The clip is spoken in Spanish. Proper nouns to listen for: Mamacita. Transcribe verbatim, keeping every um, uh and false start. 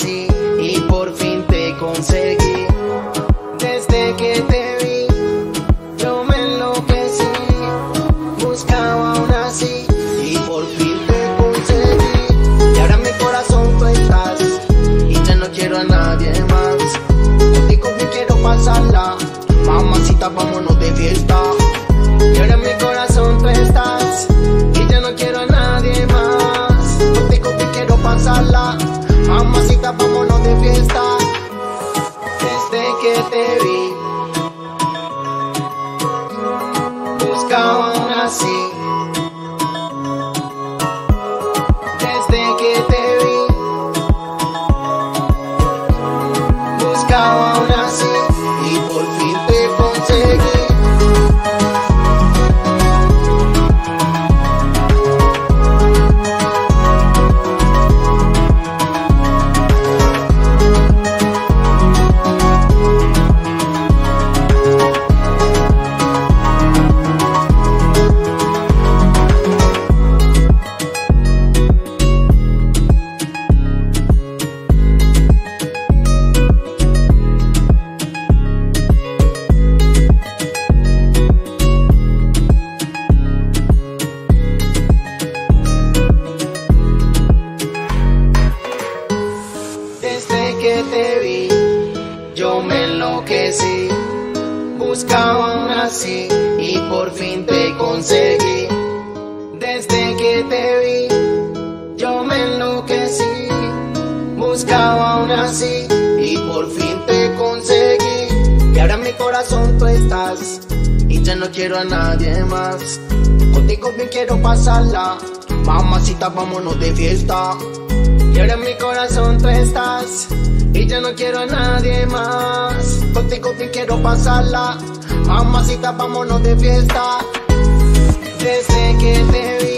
así y por fin te conseguí. Desde que te vi, yo me enloquecí, buscaba una así y por fin te conseguí. Y ahora en mi corazón tú estás y ya no quiero a nadie más. Contigo me quiero pasarla, mamacita, vámonos de fiesta. Y ahora en mi corazón tú estás y ya no quiero a nadie más. Contigo me quiero pasarla, mamacita, vámonos de fiesta. Desde que te vi, buscaba una así. Desde que te vi, buscaba una así y por fin te conseguí. Te vi, yo me enloquecí, buscaba una así y por fin te conseguí. Desde que te vi, yo me enloquecí, buscaba una así y por fin te conseguí. Y ahora en mi corazón tú estás y ya no quiero a nadie más. Contigo bien quiero pasarla, mamacita, vámonos de fiesta. Y ahora en mi corazón tú estás y ya no quiero a nadie más. Contigo bien quiero pasarla, mamacita, vámonos de fiesta. Desde que te vi,